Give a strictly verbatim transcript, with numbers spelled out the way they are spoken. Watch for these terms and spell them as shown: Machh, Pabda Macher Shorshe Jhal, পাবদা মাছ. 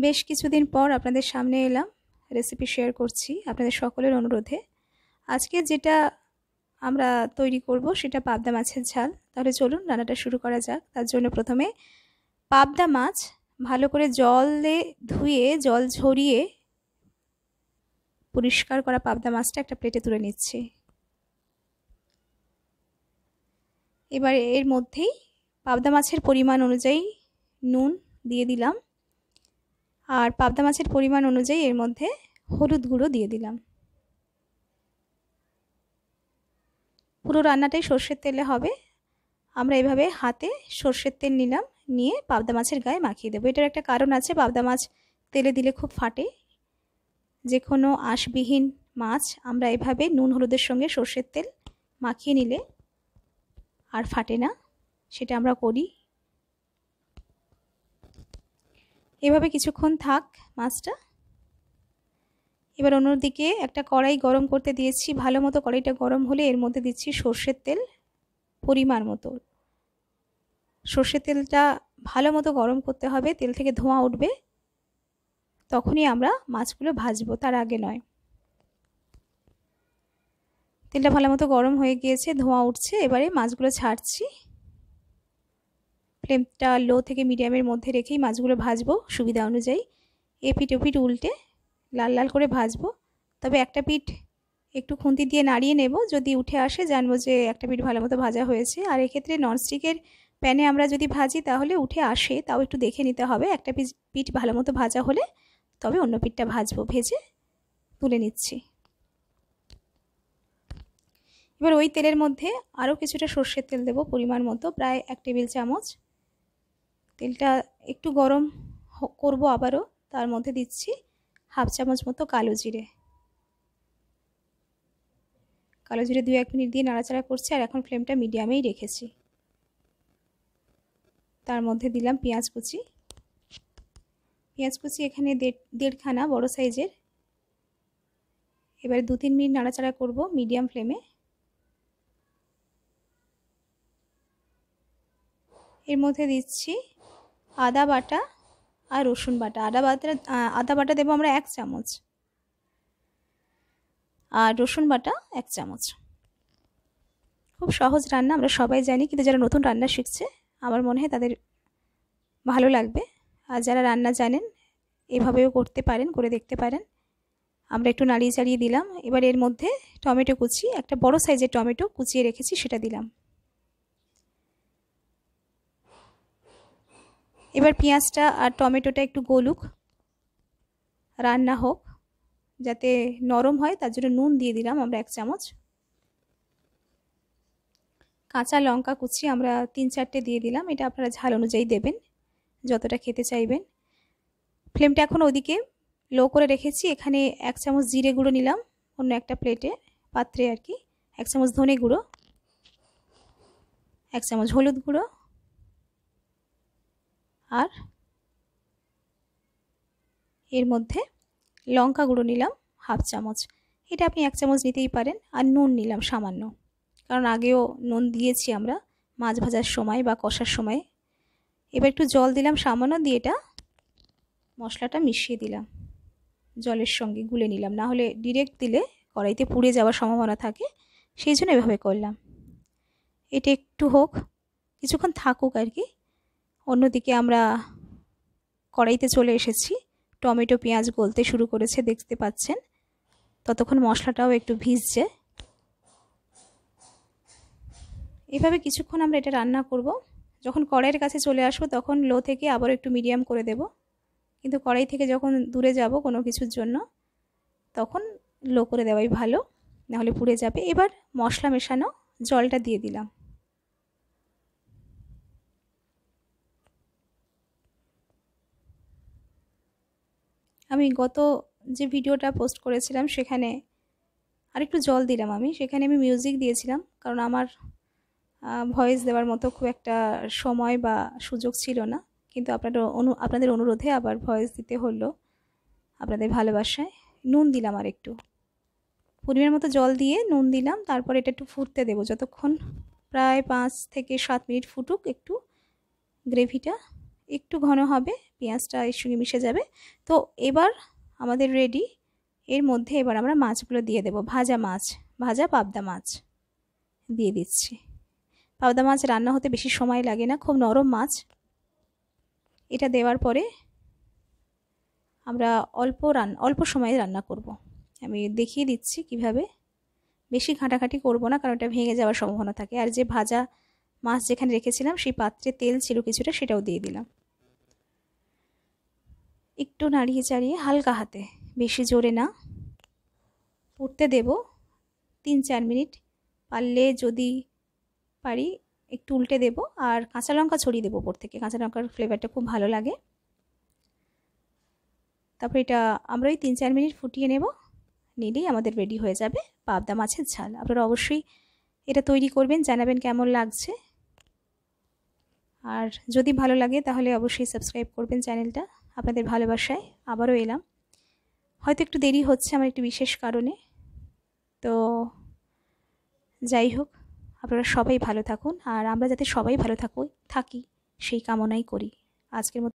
बेश किछुदिन पर आपनादेर सामने एलाम रेसिपि शेयर करछि आपनादेर सकलेर अनुरोधे। आजके जेटा आमरा तैरी करब सेटा पाबदा माछेर झाल। ताहले चलुन रान्नाटा शुरू करा जाक। तार जोन्नो प्रथमे पाबदा माछ भालो करे जले धुए जल झरिए परिष्कार करा पाबदा माछटा एकटा प्लेटे तुले निচ্ছি। एबार एर मध्येई पाबदा माछेर परिमाण अनुयायी नुन दिए दिलाम और पाबदा माछेर परिमाण अनुयायी एर मध्य हलुद गुड़ो दिए दिलाम। पुरो रान्नाटाई सर्षेर तेले होबे। आमरा एइभाबे हाथे सर्षेर तेल निलाम निये पाबदा माछेर गाये माखिए देब। एटार एकटा कारण आछे, पाबदा माछ तेले दिले खूब फाटे। जे कोनो आशबिहीन माछ आमरा एइभाबे नुन हलुदेर संगे सर्षेर तेल माखिए निले आर फाटे ना, सेटा आमरा करी। एभाबे किछुक्षण थाक माछटा। एबार अन्यदिके एकटा कड़ाई गरम करते दिएछि। भालो मतो कड़ाईटा गरम होले एर मध्य दिচ্ছি सर्षेर तेल परिमाण मतो। सर्षेर तेलटा भालो मतो गरम करते होबे। तेल थेके धोंया उठबे तखोनी आमरा माछगुलो भाजबो, तार आगे नय। तेलटा भालो मतो गरम हये गियेछे, धोंया उठछे। एबारे माछगुलो छाड़छि। फ्लेमटा लो थेके मीडियामेर मध्य रेखेई माछगुलो भाजबो सुविधा अनुयायी। एपिट ओपिट उल्टे लाल लाल करे भाजबो। तबे एकटा पिठ एकटु खुंती दिये नाड़िये नेब, जदि उठे आसे जानबो जे एकटा पिठ भालोमतो भाजा हयेछे। आर एई क्षेत्रे ननस्टिकेर प्याने आमरा जदि भाजी ताहले उठे आसे ताओ एकटु देखे निते होबे। एकटा पिठ भालोमतो भाजा होले तबे अन्य पिठटा भाजबो। भेजे तुले निচ্ছি। एबार ओई तेलेर मध्य आरो किछुटा सर्षेर तेल देब परिमाण मतो, प्राय एक टेबिल चामच। तेलटा एकटु गरम करब आबारो। तार मध्य दिচ্ছি हाफ चामच मतो कालो जिरे। कालो जिरे दुई एक मिनिट दिये नाड़ाचाड़ा करछि। आर एखन फ्लेमटा मिडियामेई रेखेछि। तार मध्य दिलाम पेঁয়াজ কুচি। পেঁয়াজ কুচি एखाনে देড়खाना बड़ो साइजेर। एबारे दो तीन मिनिट नाड़ाचाड़ा करब मिडियाम फ्लेमे। एर मध्य दिচ্ছি आदा बाटा और रसुन बाटा। आदा बाटा आदा बाटा देव आमरा एक चामच और रसुन बाटा एक चामच। खूब सहज रान्ना, आमरा सबाई जानी, किन्तु जारा नतुन रान्ना शिखछे आमार मने हय तादेर भालो लागबे। आर जारा रान्ना जानेन एइभाबेও करते पारेन, करे देखते पारेन। आमरा एकटु नाड़िये चाड़िये दिलाम। एबार एर मध्य टमेटो कुचि, एकटा बड़ो साइजेर टमेटो कुचिये रेखेछि सेटा दिलाम। एबार पेঁয়াজটা और टमेटोটা একটু গলুক, রান্না হোক, যাতে নরম হয় তার জন্য নুন দিয়ে দিলাম আমরা এক চামচ। কাঁচা লঙ্কা কুচি আমরা তিন চারটে দিয়ে দিলাম। এটা আপনারা ঝাল অনুযায়ী দেবেন, যতটা খেতে চাইবেন। ফ্লেমটা এখন ওদিকে লো করে রেখেছি। এখানে এক চামচ জিরে গুঁড়ো নিলাম অন্য একটা প্লেটে পাত্রে আর কি। এক চামচ ধনে গুঁড়ো, এক চামচ হলুদ গুঁড়ো और एर मध्य लंका गुड़ो निलाम हाफ चामच। ये अपनी एक चामच नीते ही पारें। और नून निलाम सामान्य, कारण आगे नून दिए आमरा माछ भाजार समय बा कषार समय। एबार एकटु जल दिलाम सामान्य, दिए एटा मशलाटा मिशिए दिलाम जलेर संगे गुले निलाम। ना होले डायरेक्ट दिले कड़ाइते पुड़े जावार सम्भावना थाके, सेई जोन्नो एभाबे करलाम। एटा एकटु होक, किछुक्षण थाकुक आर कि। अन्यदिके आमरा कड़ाईते चले एसेছি, टमेटो पेঁয়াজ गलते शुरू करेছে देखते पाচ্ছেন। ততক্ষণ মশলাটাও একটু ভিজছে। এইভাবে কিছুক্ষণ আমরা এটা রান্না করব। যখন কড়াইয়ের কাছে চলে আসব তখন লো থেকে আবার একটু মিডিয়াম করে দেব, কিন্তু কড়াই থেকে যখন দূরে যাব কোনো কিছুর জন্য তখন লো করে দেওয়াই ভালো, না হলে পুড়ে যাবে। এবার মশলা মেশানো জলটা দিয়ে দিলাম। आमी गत जे भिडियोटा पोस्ट करेছিলাম সেখানে আরেকটু জল দিলাম। আমি সেখানে আমি মিউজিক দিয়েছিলাম, কারণ আমার ভয়েস দেওয়ার মতো খুব একটা সময় বা সুযোগ ছিল না, কিন্তু আপনাদের আপনাদের অনুরোধে আবার ভয়েস দিতে হলো আপনাদের ভালোবাসায়। নুন দিলাম আর একটু পরিমাণ মতো জল দিয়ে নুন দিলাম। তারপর এটা একটু ফুটতে দেব, যতক্ষণ প্রায় পাঁচ থেকে সাত মিনিট ফুটুক একটু গ্রেভিটা। একটু ঘন হবে, পেঁয়াজটা এর সঙ্গে মিশে যাবে। তো এবার আমাদের রেডি। এর মধ্যে এবার আমরা মাছগুলো দিয়ে দেব। ভাজা মাছ, ভাজা পাবদা মাছ দিয়ে দিচ্ছি। পাবদা মাছ রান্না হতে বেশি সময় লাগে না, খুব নরম মাছ। এটা দেওয়ার পরে আমরা অল্প রান অল্প সময়ে রান্না করব। আমি দেখিয়ে দিচ্ছি কিভাবে। বেশি ঘাঁটাঘাঁটি করব না, কারণ এটা ভেঙে যাওয়ার সম্ভাবনা থাকে। আর যে ভাজা মাছ যেখানে রেখেছিলাম সেই পাত্রে তেল ছিল কিছুটা, সেটাও দিয়ে দিলাম। একটু নাড়িয়ে চাড়িয়ে হালকা হাতে, বেশি জোরে না, পড়তে দেব তিন চার মিনিট। পারলে যদি পারি একটু উল্টে দেব। আর কাঁচা লঙ্কা ছড়িয়ে দেবো ওপর থেকে, কাঁচা লঙ্কার ফ্লেভারটা খুব ভালো লাগে। তারপর এটা আমরা ওই তিন চার মিনিট ফুটিয়ে নেব, নিলেই আমাদের রেডি হয়ে যাবে পাবদা মাছের ঝাল। আপনারা অবশ্যই এটা তৈরি করবেন, জানাবেন কেমন লাগছে। আর যদি ভালো লাগে তাহলে অবশ্যই সাবস্ক্রাইব করবেন চ্যানেলটা। আপনাদের ভালোবাসায় আবারও এলাম। হয়তো একটু দেরি হচ্ছে আমার একটু বিশেষ কারণে। তো যাই হোক, আপনারা সবাই ভালো থাকুন, আর আমরা যাতে সবাই ভালো থাকুই থাকি সেই কামনাই করি। আজকের মতো।